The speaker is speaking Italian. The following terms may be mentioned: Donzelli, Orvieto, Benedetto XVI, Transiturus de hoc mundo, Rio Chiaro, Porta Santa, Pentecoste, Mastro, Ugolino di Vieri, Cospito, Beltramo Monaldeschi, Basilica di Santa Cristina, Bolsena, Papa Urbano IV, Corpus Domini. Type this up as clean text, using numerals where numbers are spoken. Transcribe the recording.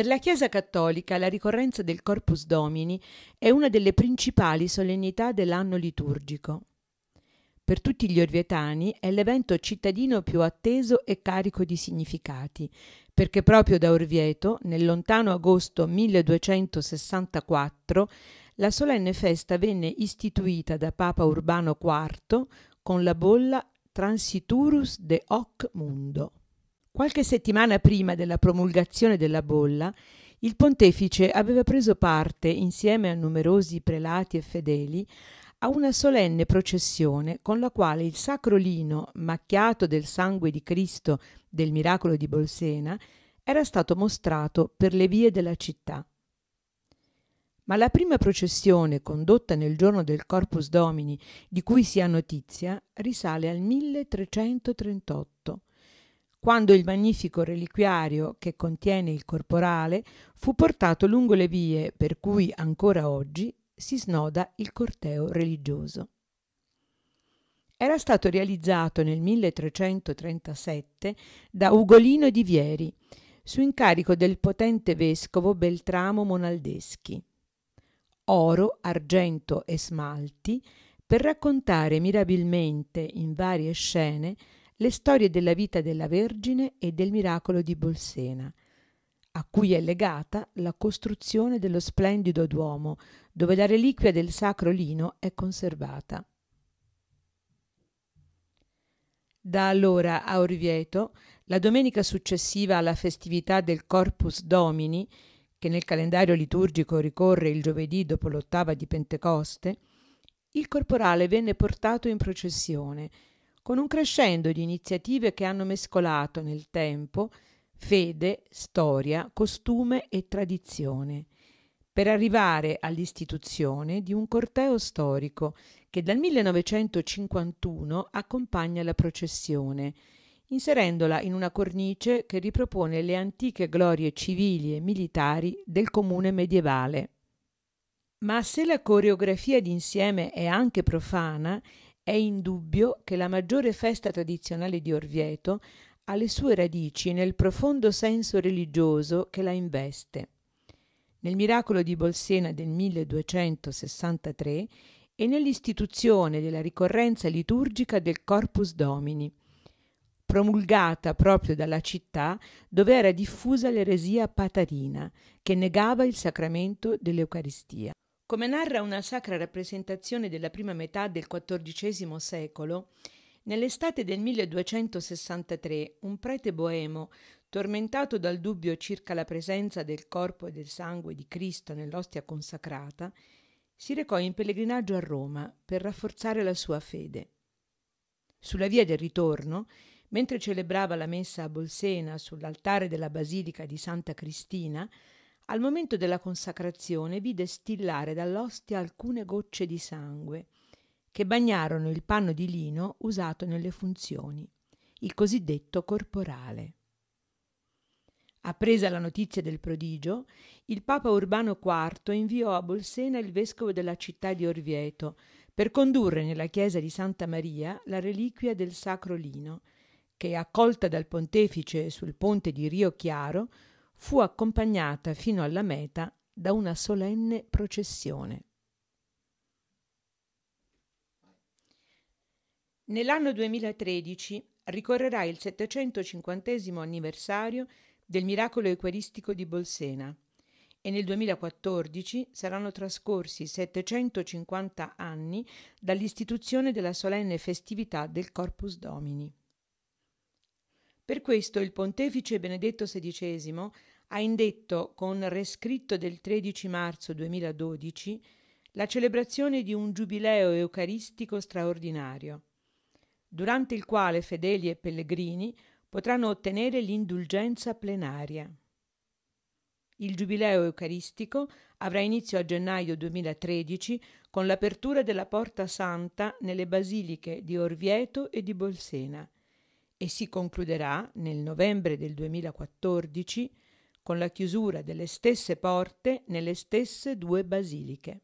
Per la Chiesa Cattolica la ricorrenza del Corpus Domini è una delle principali solennità dell'anno liturgico. Per tutti gli orvietani è l'evento cittadino più atteso e carico di significati, perché proprio da Orvieto, nel lontano agosto 1264, la solenne festa venne istituita da Papa Urbano IV con la bolla Transiturus de hoc mundo. Qualche settimana prima della promulgazione della bolla, il pontefice aveva preso parte, insieme a numerosi prelati e fedeli, a una solenne processione con la quale il sacro lino, macchiato del sangue di Cristo del miracolo di Bolsena, era stato mostrato per le vie della città. Ma la prima processione, condotta nel giorno del Corpus Domini, di cui si ha notizia, risale al 1338, quando il magnifico reliquiario che contiene il corporale fu portato lungo le vie per cui ancora oggi si snoda il corteo religioso. Era stato realizzato nel 1337 da Ugolino di Vieri, su incarico del potente vescovo Beltramo Monaldeschi. Oro, argento e smalti per raccontare mirabilmente in varie scene le storie della vita della Vergine e del miracolo di Bolsena, a cui è legata la costruzione dello splendido duomo, dove la reliquia del sacro lino è conservata. Da allora a Orvieto, la domenica successiva alla festività del Corpus Domini, che nel calendario liturgico ricorre il giovedì dopo l'ottava di Pentecoste, il corporale venne portato in processione, con un crescendo di iniziative che hanno mescolato nel tempo fede, storia, costume e tradizione, per arrivare all'istituzione di un corteo storico che dal 1951 accompagna la processione, inserendola in una cornice che ripropone le antiche glorie civili e militari del comune medievale. Ma se la coreografia d'insieme è anche profana, è indubbio che la maggiore festa tradizionale di Orvieto ha le sue radici nel profondo senso religioso che la investe, nel miracolo di Bolsena del 1263 e nell'istituzione della ricorrenza liturgica del Corpus Domini, promulgata proprio dalla città dove era diffusa l'eresia patarina, che negava il sacramento dell'Eucaristia. Come narra una sacra rappresentazione della prima metà del XIV secolo, nell'estate del 1263 un prete boemo, tormentato dal dubbio circa la presenza del corpo e del sangue di Cristo nell'ostia consacrata, si recò in pellegrinaggio a Roma per rafforzare la sua fede. Sulla via del ritorno, mentre celebrava la messa a Bolsena sull'altare della Basilica di Santa Cristina, al momento della consacrazione vide stillare dall'ostia alcune gocce di sangue che bagnarono il panno di lino usato nelle funzioni, il cosiddetto corporale. Appresa la notizia del prodigio, il Papa Urbano IV inviò a Bolsena il vescovo della città di Orvieto per condurre nella chiesa di Santa Maria la reliquia del sacro lino, che, accolta dal pontefice sul ponte di Rio Chiaro, fu accompagnata fino alla meta da una solenne processione. Nell'anno 2013 ricorrerà il 750° anniversario del miracolo eucaristico di Bolsena e nel 2014 saranno trascorsi 750 anni dall'istituzione della solenne festività del Corpus Domini. Per questo il pontefice Benedetto XVI ha indetto, con rescritto del 13 marzo 2012, la celebrazione di un giubileo eucaristico straordinario, durante il quale fedeli e pellegrini potranno ottenere l'indulgenza plenaria. Il giubileo eucaristico avrà inizio a gennaio 2013 con l'apertura della Porta Santa nelle basiliche di Orvieto e di Bolsena e si concluderà nel novembre del 2014 con la chiusura delle stesse porte nelle stesse due basiliche.